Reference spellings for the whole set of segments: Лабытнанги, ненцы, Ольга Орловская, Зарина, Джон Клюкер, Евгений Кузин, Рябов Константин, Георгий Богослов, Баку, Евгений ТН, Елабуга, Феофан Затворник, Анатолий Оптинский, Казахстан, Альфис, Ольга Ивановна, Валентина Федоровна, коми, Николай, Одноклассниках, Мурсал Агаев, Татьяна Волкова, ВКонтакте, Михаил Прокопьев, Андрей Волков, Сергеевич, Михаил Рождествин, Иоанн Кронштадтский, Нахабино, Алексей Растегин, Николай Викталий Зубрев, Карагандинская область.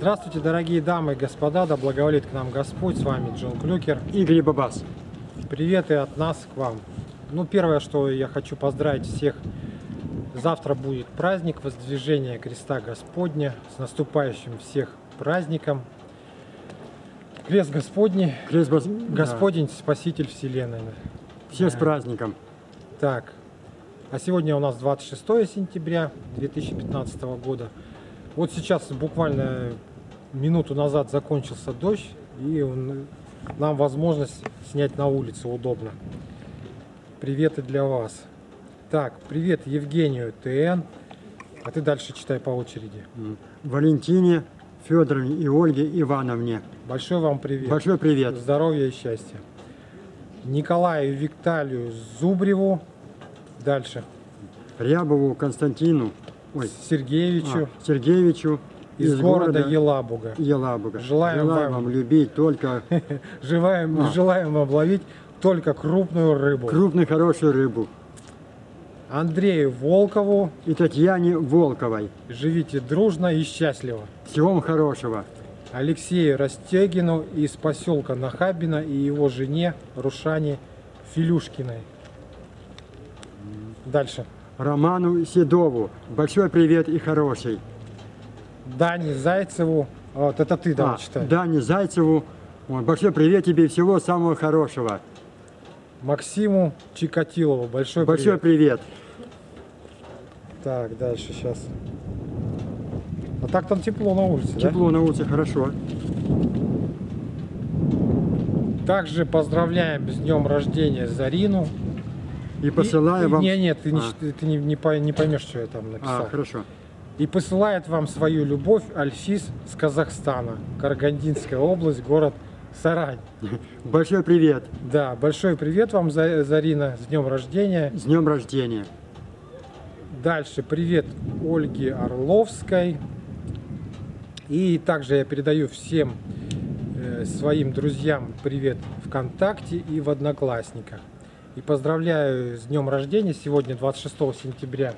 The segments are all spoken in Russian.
Здравствуйте, дорогие дамы и господа, да благоволит к нам Господь, с вами Джон Клюкер и Грибабас. Привет и от нас к вам. Ну, первое, что я хочу поздравить всех, завтра будет праздник Воздвижения Креста Господня, с наступающим всех праздником. Крест Господний, Господень, да. Спаситель Вселенной. Все с праздником. Так, а сегодня у нас 26 сентября 2015 года. Вот сейчас буквально минуту назад закончился дождь, и нам возможность снять на улице удобно. Привет и для вас. Так, привет Евгению ТН, а ты дальше читай по очереди. Валентине Федоровне и Ольге Ивановне. Большой вам привет. Большой привет. Здоровья и счастья. Николаю Викталию Зубреву. Дальше. Рябову Константину. Ой. Сергеевичу из города Елабуга. Желаем вам любить только... Желаем вам ловить только крупную рыбу. Крупную хорошую рыбу. Андрею Волкову и Татьяне Волковой. Живите дружно и счастливо. Всего вам хорошего. Алексею Растегину из поселка Нахабино и его жене Рушане Филюшкиной. Дальше. Роману Седову. Большой привет и хороший. Дане Зайцеву. Вот это ты, да, читай. Дане Зайцеву. Большой привет тебе и всего самого хорошего. Максиму Чикатилову. Большой привет. Так, дальше сейчас. А так там тепло на улице, да? Тепло на улице, хорошо. Также поздравляем с днем рождения Зарину. И посылаю вам... Ты не поймешь, что я там написал. Хорошо. И посылает вам свою любовь Альфис с Казахстана, Карагандинская область, город Сарань. Большой привет. Да, большой привет вам, Зарина, с днем рождения. С днем рождения. Дальше привет Ольге Орловской. И также я передаю всем своим друзьям привет ВКонтакте и в Одноклассниках. И поздравляю с днем рождения. Сегодня 26 сентября.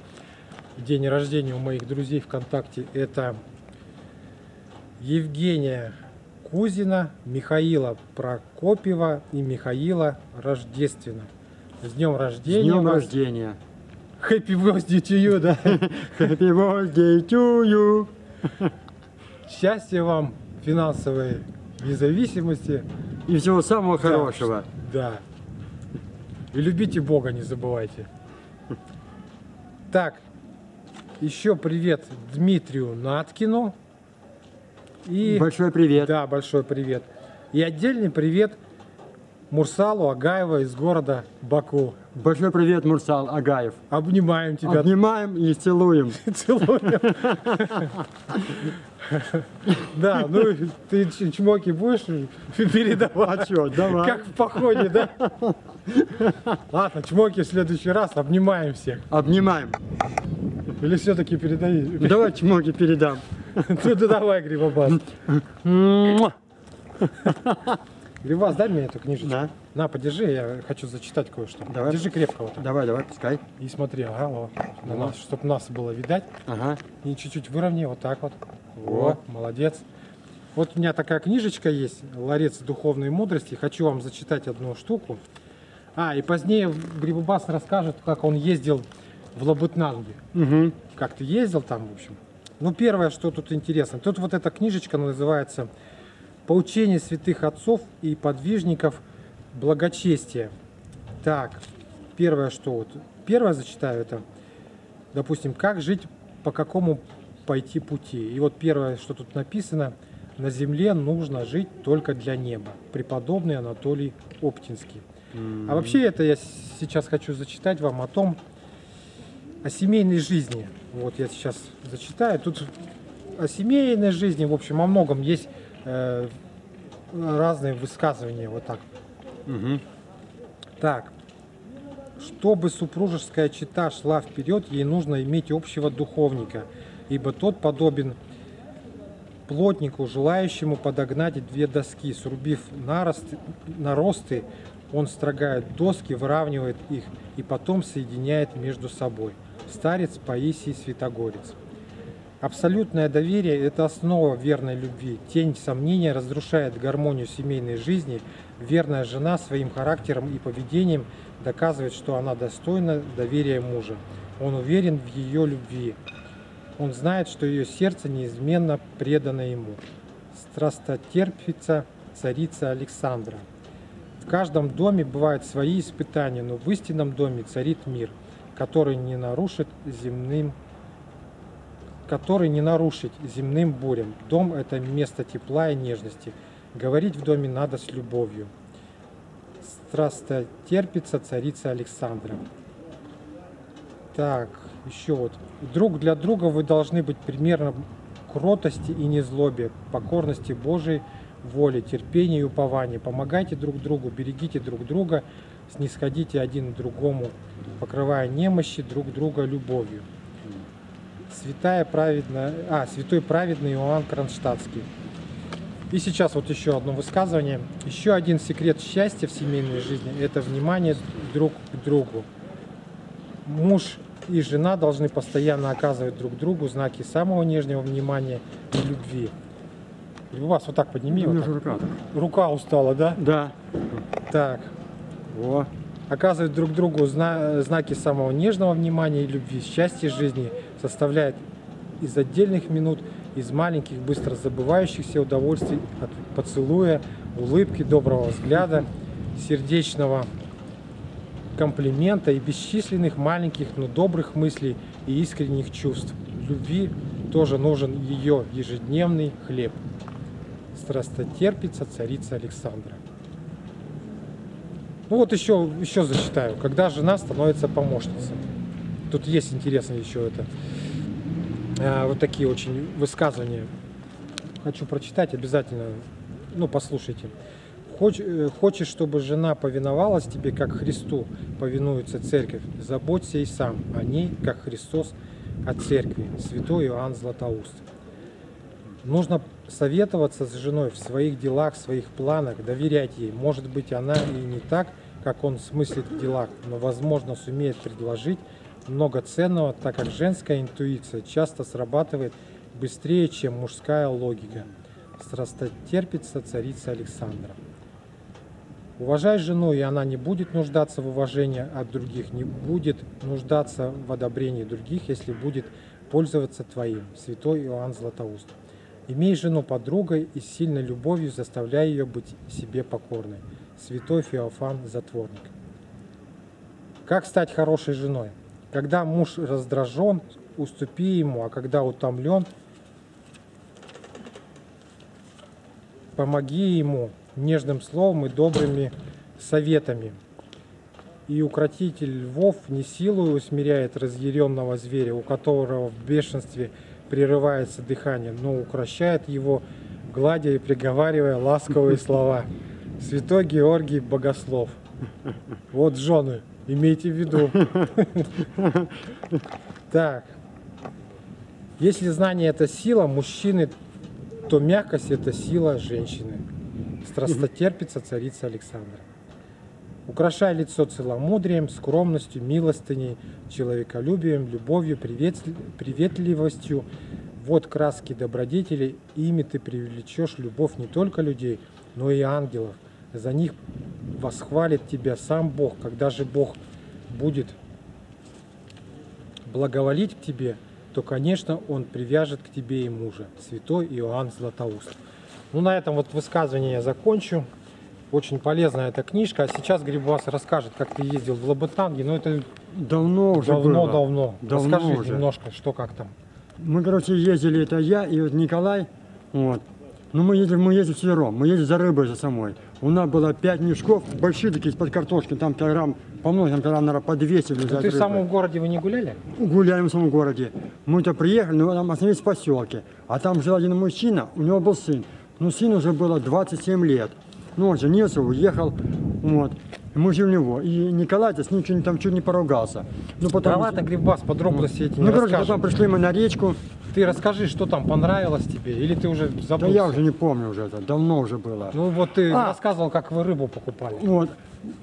День рождения у моих друзей ВКонтакте. Это Евгения Кузина, Михаила Прокопьева и Михаила Рождествина. С днем рождения! С днем рождения! Happy birthday to you, да? Happy birthday to you! Счастья вам, финансовой независимости. И всего самого хорошего. Да. И любите Бога, не забывайте. Так, еще привет Дмитрию Наткину. И, большой привет. Да, большой привет. И отдельный привет Мурсалу Агаева из города Баку. Большой привет, Мурсал Агаев. Обнимаем тебя. Обнимаем и целуем. Да, ну ты чмоки будешь передавать? Давай. Как в походе, да? Ладно, чмоки в следующий раз, обнимаем всех. Обнимаем. Или все-таки передай? Давай чмоки передам. Ну да давай, Грибабас. Грибас, дай мне эту книжечку. Да. На, подержи, я хочу зачитать кое-что. Держи крепко вот так. Давай, пускай. И смотри, ага, вот, на нас, чтобы нас было видать. Ага. И чуть-чуть выровняй, вот так вот. Вот, молодец. Вот у меня такая книжечка есть, «Ларец духовной мудрости». Хочу вам зачитать одну штуку. И позднее Грибабас расскажет, как он ездил в Лабытнанги. Угу. Как ты ездил там, в общем. Ну, первое, что тут интересно. Тут вот эта книжечка называется... Поучение святых отцов и подвижников благочестия. Так, первое, что вот, первое зачитаю, это, допустим, как жить, по какому пойти пути. И вот первое, что тут написано, на земле нужно жить только для неба. Преподобный Анатолий Оптинский. А вообще это я сейчас хочу зачитать вам о семейной жизни. Вот я сейчас зачитаю. Тут о семейной жизни, в общем, о многом есть... разные высказывания, вот так. Угу. Так, чтобы супружеская чета шла вперед, ей нужно иметь общего духовника, ибо тот подобен плотнику, желающему подогнать две доски. Срубив наросты, он строгает доски, выравнивает их и потом соединяет между собой. Старец Паисий Святогорец. Абсолютное доверие – это основа верной любви. Тень сомнения разрушает гармонию семейной жизни. Верная жена своим характером и поведением доказывает, что она достойна доверия мужа. Он уверен в ее любви. Он знает, что ее сердце неизменно предано ему. Страстотерпица царица Александра. В каждом доме бывают свои испытания, но в истинном доме царит мир, который не нарушить земным бурям. Дом – это место тепла и нежности. Говорить в доме надо с любовью. Страстотерпица царица Александра. Так, еще вот. Друг для друга вы должны быть примером кротости и незлобия, покорности Божией воле, терпения и упования. Помогайте друг другу, берегите друг друга, снисходите один другому, покрывая немощи друг друга любовью. Святой праведный Иоанн Кронштадтский. И сейчас вот еще одно высказывание. Еще один секрет счастья в семейной жизни – это внимание друг к другу. Муж и жена должны постоянно оказывать друг другу знаки самого нежного внимания и любви. У вас вот так подними. Вот так. Рука устала, да? Да. Так. Во. Оказывать друг другу знаки самого нежного внимания и любви. Счастье жизни составляет из отдельных минут, из маленьких, быстро забывающихся удовольствий от поцелуя, улыбки, доброго взгляда, сердечного комплимента и бесчисленных маленьких, но добрых мыслей и искренних чувств. Любви тоже нужен ее ежедневный хлеб. Страстотерпица царица Александра. Ну вот еще зачитаю. Когда жена становится помощницей. Тут есть интересно еще это. Вот такие очень высказывания. Хочу прочитать обязательно. Ну, послушайте. Хочешь, чтобы жена повиновалась тебе, как Христу повинуется церковь? Заботься и сам о ней, как Христос о церкви. Святой Иоанн Златоуст. Нужно советоваться с женой в своих делах, в своих планах, доверять ей. Может быть, она и не так, как он смыслит в делах, но, возможно, сумеет предложить много ценного, так как женская интуиция часто срабатывает быстрее, чем мужская логика. Страстотерпица царица Александра. Уважай жену, и она не будет нуждаться в уважении от других, не будет нуждаться в одобрении других, если будет пользоваться твоим. Святой Иоанн Златоуст. Имей жену подругой и с сильной любовью заставляй ее быть себе покорной. Святой Феофан Затворник. Как стать хорошей женой? Когда муж раздражен, уступи ему, а когда утомлен, помоги ему нежным словом и добрыми советами. И укротитель львов не силою усмиряет разъяренного зверя, у которого в бешенстве прерывается дыхание, но укращает его, гладя и приговаривая ласковые слова. Святой Георгий Богослов. Вот жены, имейте в виду. Так, если знание – это сила мужчины, то мягкость – это сила женщины. Страстотерпица царица Александра. Украшай лицо целомудрием, скромностью, милостыней, человеколюбием, любовью, приветливостью. Вот краски добродетели, ими ты привлечешь любовь не только людей, но и ангелов. За них восхвалит тебя сам Бог. Когда же Бог будет благоволить к тебе, то, конечно, Он привяжет к тебе и мужа. Святой Иоанн Златоуст. Ну, на этом вот высказывание я закончу. Очень полезная эта книжка. А сейчас Грибабас расскажет, как ты ездил в Лабытнанги. Но это давно уже было. Давно. Расскажи уже немножко, что как там. Мы, короче, ездили, это я и вот Николай. Вот. Ну, мы ездили вчетвером. Мы ездили за рыбой за самой. У нас было 5 мешков, большие такие, из-под картошки. Там килограмм, по многим килограмм, наверное, по 200. Ты в самом городе вы не гуляли? Гуляем в самом городе. Мы-то приехали, но там остановились в поселке. А там жил один мужчина, у него был сын. Но сыну уже было 27 лет. Ну, он женился, уехел, вот, мы жили у него, и Николай-то с ним чуть не поругался. Ну, потом... Давай-то, Грибабас, подробности эти не расскажем. Ну, короче, потом пришли мы на речку. Ты расскажи, что там понравилось тебе, или ты уже забыл? Да я уже не помню уже это, давно уже было. Ну, вот ты рассказывал, как вы рыбу покупали. Вот,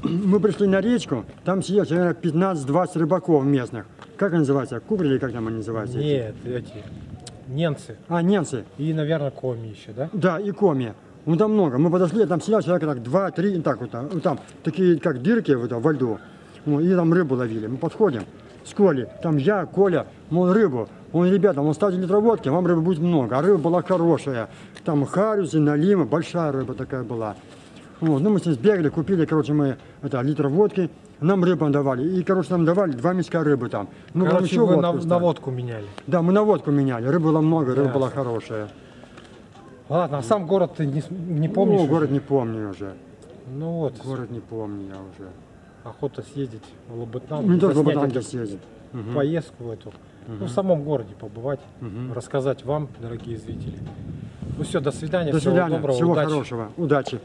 мы пришли на речку, там сидели, наверное, 15-20 рыбаков местных. Как они называются, кубри или как там они называются? Нет, эти... Ненцы. А, ненцы. И, наверное, коми еще, да? Да, и коми. Ну, там много. Мы подошли, там сидел человек так 2-3, так вот там такие, как дырки вот, во льду. Ну, и там рыбу ловили. Мы подходим с Колей. Там я, Коля, мол, рыбу. Он, ребята, он ставит литроводки, вам рыбы будет много. А рыба была хорошая. Там харуси, налимы, большая рыба такая была. Вот. Ну, мы с ним сбегали, купили, короче, мы литр водки. Нам рыбу давали. И, короче, нам давали 2 мешка рыбы там. Ну, короче, вы на водку меняли. Да, мы на водку меняли. Рыбы было много, рыба была хорошая. Ладно, а сам город ты не помнишь? Ну, город не помню уже. Ну вот. Город не помню я уже. Охота съездить в Лабытнанги. Не только в Лабытнанги съездить. Поездку эту. Ну, в самом городе побывать, рассказать вам, дорогие зрители. Ну все, до свидания. До свидания. Всего доброго. Всего хорошего. Удачи.